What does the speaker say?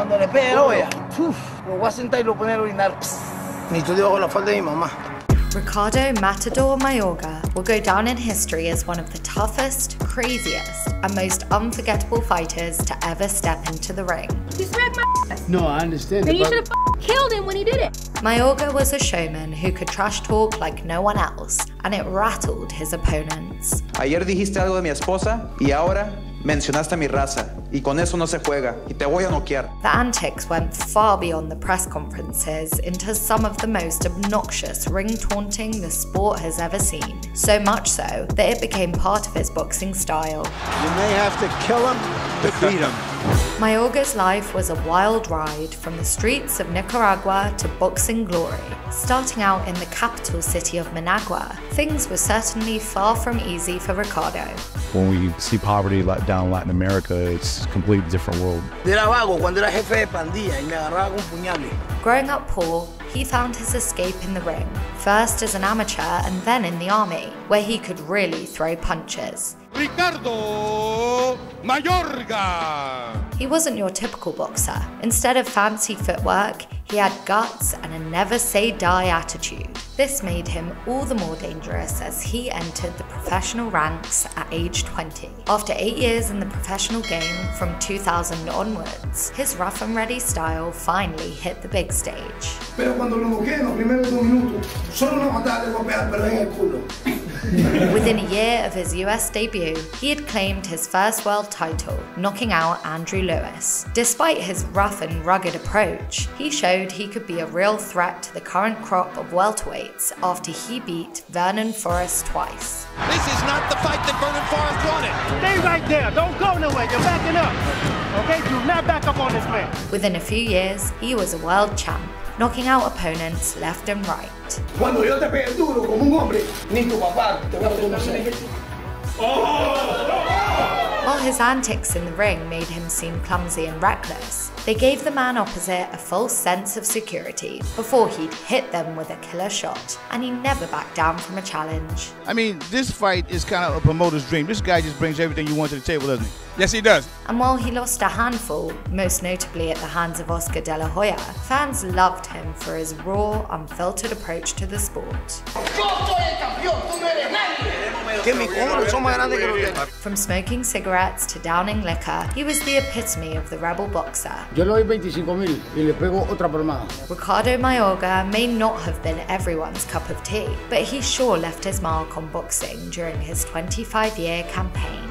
Cuando le pegue la olla, lo voy a sentar y lo poner a orinar. Ni tú debajo la falda de mi mamá. Ricardo Matador Mayorga will go down in history as one of the toughest, craziest, and most unforgettable fighters to ever step into the ring. You spread my No, I understand. Then you should have killed him when he did it. Mayorga was a showman who could trash talk like no one else, and it rattled his opponents. Ayer dijiste algo de mi esposa, y ahora mencionaste mi raza. Y con eso no se juega, y te voy a noquear. The antics went far beyond the press conferences into some of the most obnoxious ring taunting the sport has ever seen. So much so that it became part of his boxing style. You may have to kill him to beat him. Mayorga's life was a wild ride from the streets of Nicaragua to boxing glory. Starting out in the capital city of Managua, things were certainly far from easy for Ricardo. When we see poverty down in Latin America, it's a completely different world. Growing up poor, he found his escape in the ring, first as an amateur and then in the army, where he could really throw punches. Ricardo Mayorga! He wasn't your typical boxer. Instead of fancy footwork, he had guts and a never-say-die attitude. This made him all the more dangerous as he entered the professional ranks at age 20. After 8 years in the professional game from 2000 onwards, his rough and ready style finally hit the big stage. Within a year of his US debut, he had claimed his first world title, knocking out Andrew Lewis. Despite his rough and rugged approach, he showed he could be a real threat to the current crop of welterweights after he beat Vernon Forrest twice. This is not the fight that Vernon Forrest wanted. Stay right there, don't go nowhere, you're backing up. Okay, do not back up on this man. Within a few years, he was a world champ, knocking out opponents left and right. While his antics in the ring made him seem clumsy and reckless, they gave the man opposite a false sense of security before he'd hit them with a killer shot, and he never backed down from a challenge. I mean, this fight is kind of a promoter's dream. This guy just brings everything you want to the table, doesn't he? Yes, he does. And while he lost a handful, most notably at the hands of Oscar De La Hoya, fans loved him for his raw, unfiltered approach to the sport. From smoking cigarettes to downing liquor, he was the epitome of the rebel boxer. Ricardo Mayorga may not have been everyone's cup of tea, but he sure left his mark on boxing during his 25-year campaign.